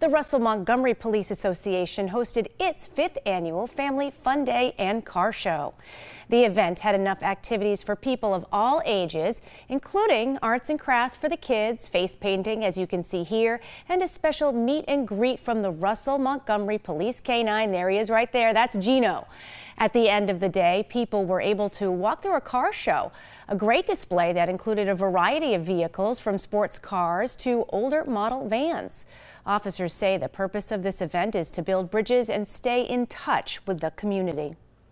The Russell Montgomery Police Association hosted its 5th annual Family Fun Day and Car Show. The event had enough activities for people of all ages, including arts and crafts for the kids, face painting, as you can see here, and a special meet and greet from the Russell Montgomery Police K-9. There he is right there. That's Gino. At the end of the day, people were able to walk through a car show, a great display that included a variety of vehicles from sports cars to older model vans. Officers say the purpose of this event is to build bridges and stay in touch with the community.